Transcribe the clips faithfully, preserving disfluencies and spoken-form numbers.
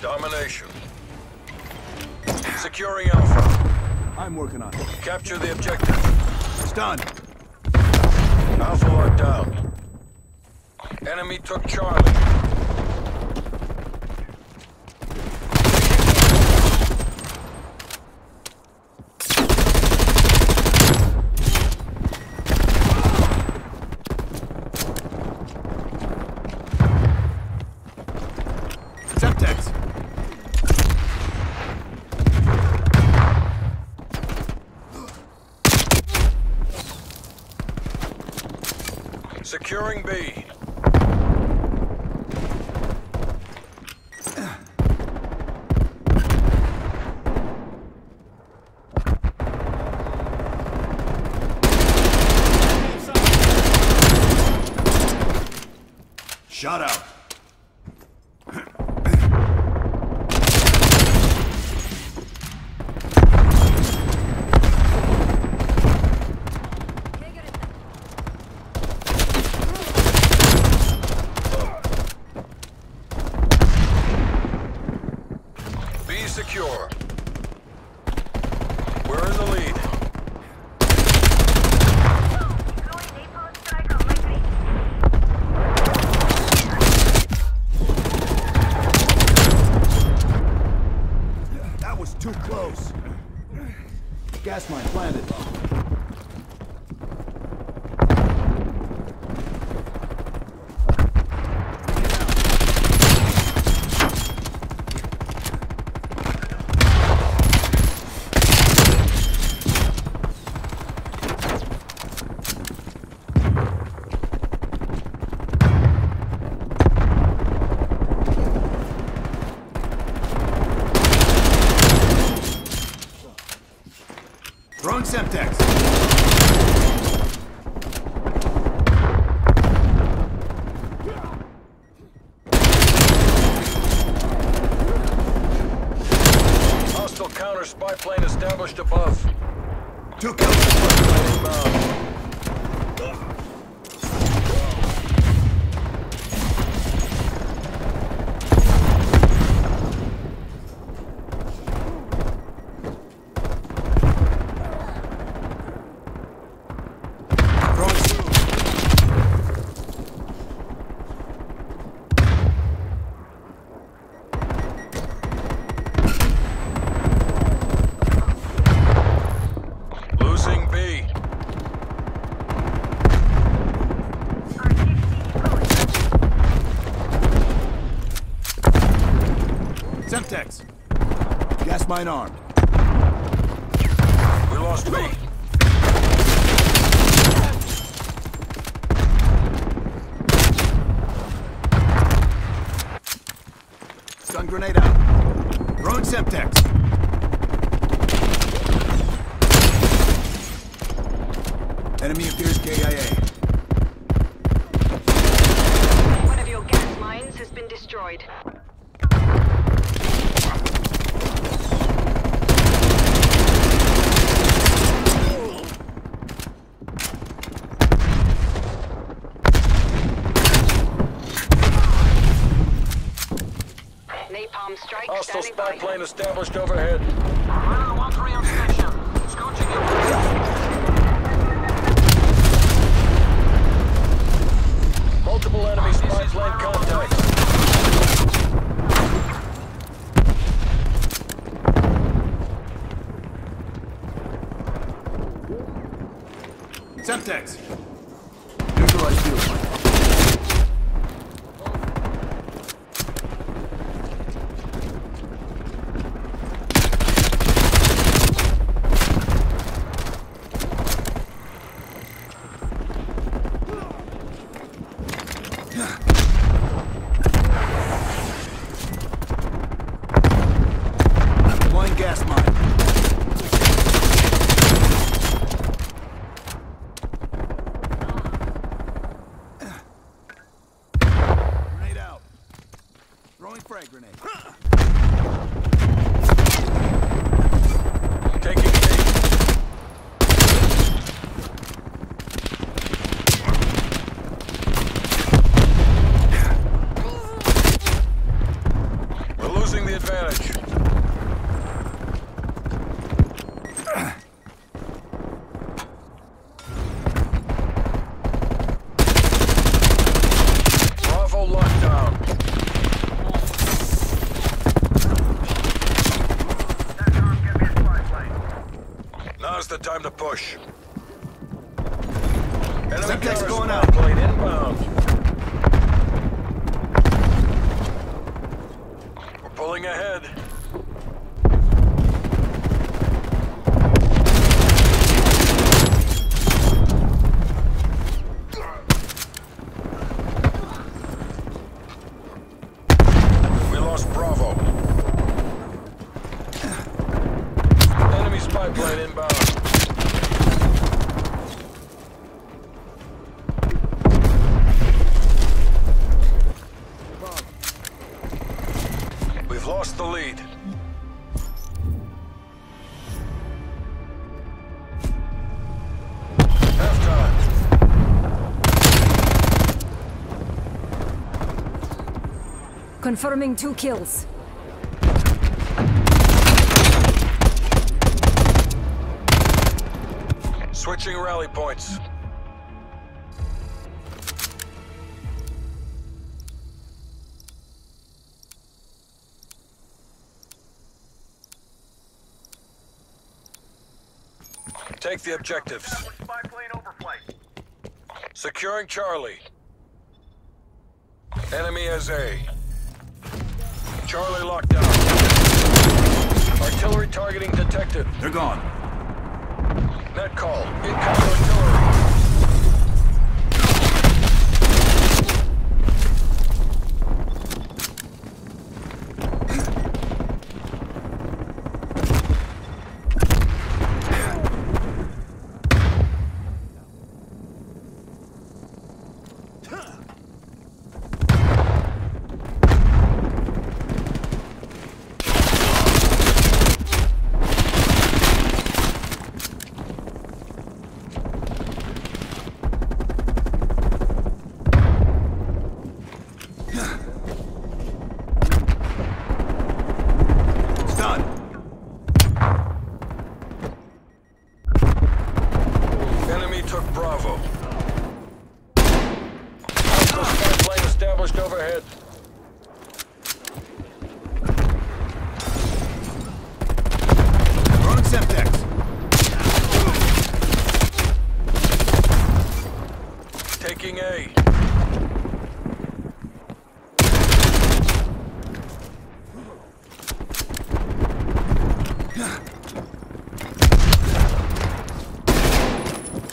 Domination. Securing Alpha. I'm working on it. Capture the objective. Stunned. Alpha are down. Enemy took Charlie. Securing B. Shut out. Secure. We're in the lead. That was too close. Gas mine planted. Wrong Semtex. Hostile counter spy plane established above. Two counter spy plane inbound. Semtex. Gas mine armed. We lost B. Stun grenade out. Throwing Semtex. Enemy appears K I A. One of your gas mines has been destroyed. Hostile spy plane established overhead. Radar one three on station. Scouching it. Multiple enemy spy plane contact. Semtex. Neutralize you. time to push. Subject's going out. Plane inbound. We're pulling ahead. Lost the lead. Halftime. Confirming two kills. Switching rally points. Take the objectives. Securing Charlie. Enemy has A. Charlie locked down. Artillery targeting detected. They're gone. Net call. Incoming overhead. Running Semtex. Taking A.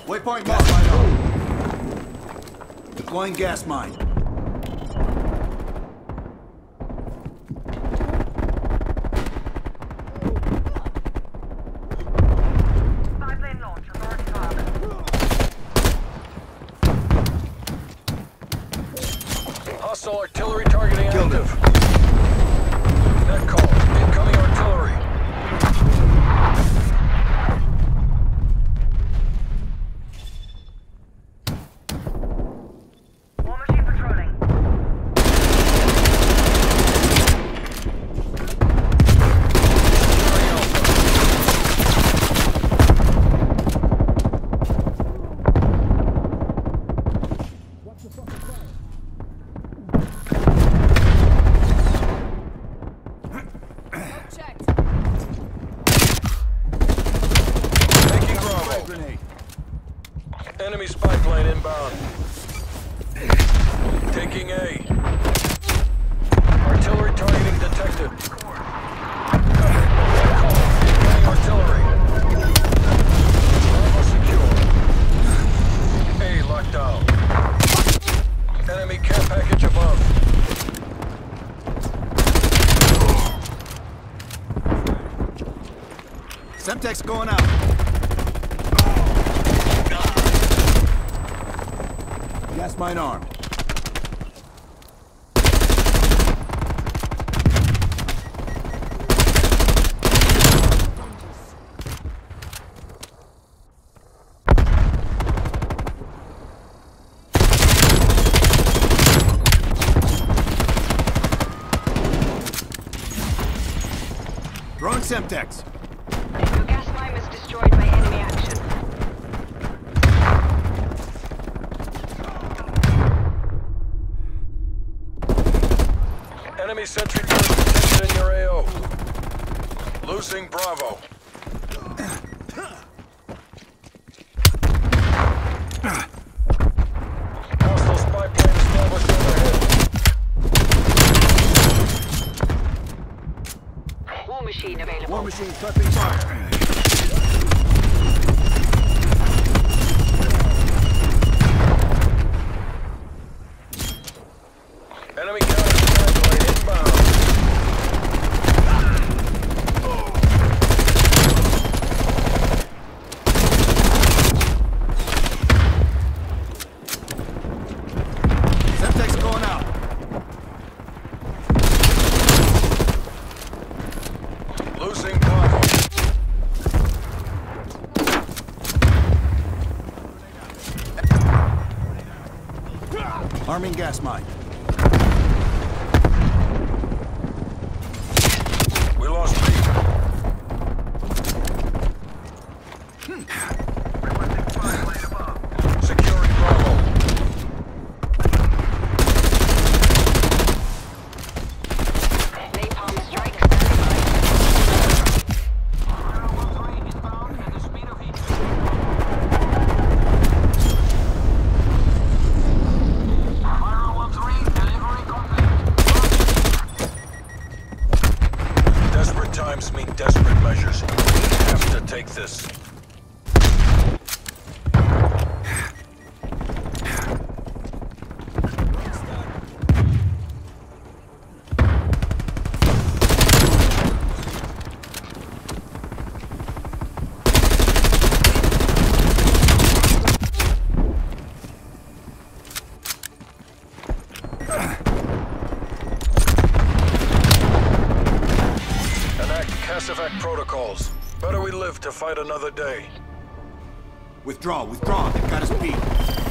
Waypoint gas mine. Deploying gas mine. Artillery targeting active. Net call. Incoming artillery. War machine patrolling. What's the fucking fire? Enemy spy plane inbound. Taking A. Artillery targeting detected. Incoming artillery. Bravo secure. A locked down. Enemy care package above. Semtex going out. Gas mine armed. Wrong Semtex. Your gas mine was destroyed by enemy action. Enemy sentry position in your A O. Losing Bravo. Machine prepping fire. Arming gas mine. We lost people. Securing Bravo. Napalm strike standby. Is bound at the speed of heat. Times mean desperate measures. We have to take this. Cassavac protocols. Better we live to fight another day. Withdraw, withdraw. They've got us beat.